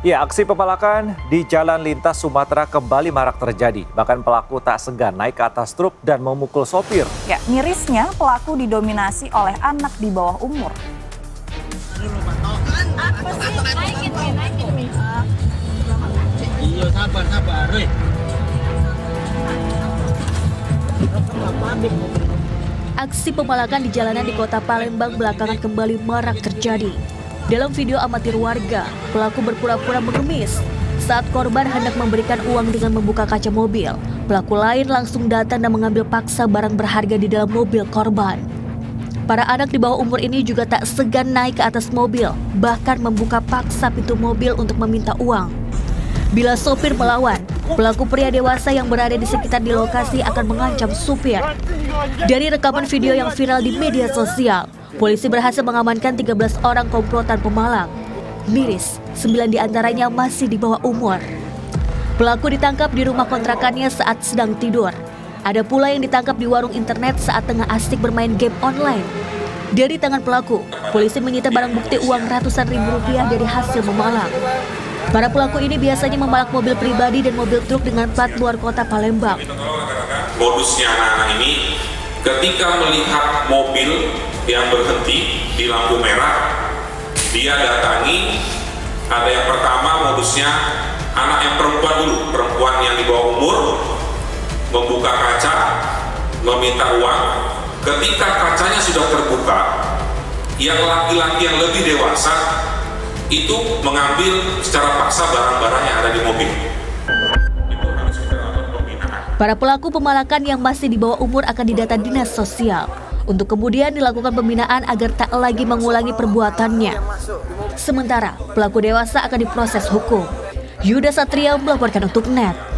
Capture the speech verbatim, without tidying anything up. Ya, aksi pemalakan di jalan lintas Sumatera kembali marak terjadi. Bahkan pelaku tak segan naik ke atas truk dan memukul sopir. Ya, mirisnya pelaku didominasi oleh anak di bawah umur. Aksi pemalakan di jalanan di kota Palembang belakangan kembali marak terjadi. Dalam video amatir warga, pelaku berpura-pura mengemis. Saat korban hendak memberikan uang dengan membuka kaca mobil, pelaku lain langsung datang dan mengambil paksa barang berharga di dalam mobil korban. Para anak di bawah umur ini juga tak segan naik ke atas mobil, bahkan membuka paksa pintu mobil untuk meminta uang. Bila sopir melawan, pelaku pria dewasa yang berada di sekitar di lokasi akan mengancam supir. Dari rekaman video yang viral di media sosial, polisi berhasil mengamankan tiga belas orang komplotan pemalang. Miris, sembilan diantaranya masih di bawah umur. Pelaku ditangkap di rumah kontrakannya saat sedang tidur. Ada pula yang ditangkap di warung internet saat tengah asik bermain game online. Dari tangan pelaku, polisi menyita barang bukti uang ratusan ribu rupiah dari hasil memalang. Para pelaku ini biasanya memalak mobil pribadi dan mobil truk dengan plat luar kota Palembang. Modusnya anak-anak ini ketika melihat mobil yang berhenti di lampu merah, dia datangi. Ada yang pertama modusnya anak yang perempuan dulu, perempuan yang di bawah umur, membuka kaca, meminta uang. Ketika kacanya sudah terbuka, yang laki-laki yang lebih dewasa itu mengambil secara paksa barang-barang yang ada di mobil. Para pelaku pemalakan yang masih di bawah umur akan didata dinas sosial untuk kemudian dilakukan pembinaan agar tak lagi mengulangi perbuatannya. Sementara pelaku dewasa akan diproses hukum. Yuda Satria melaporkan untuk Net.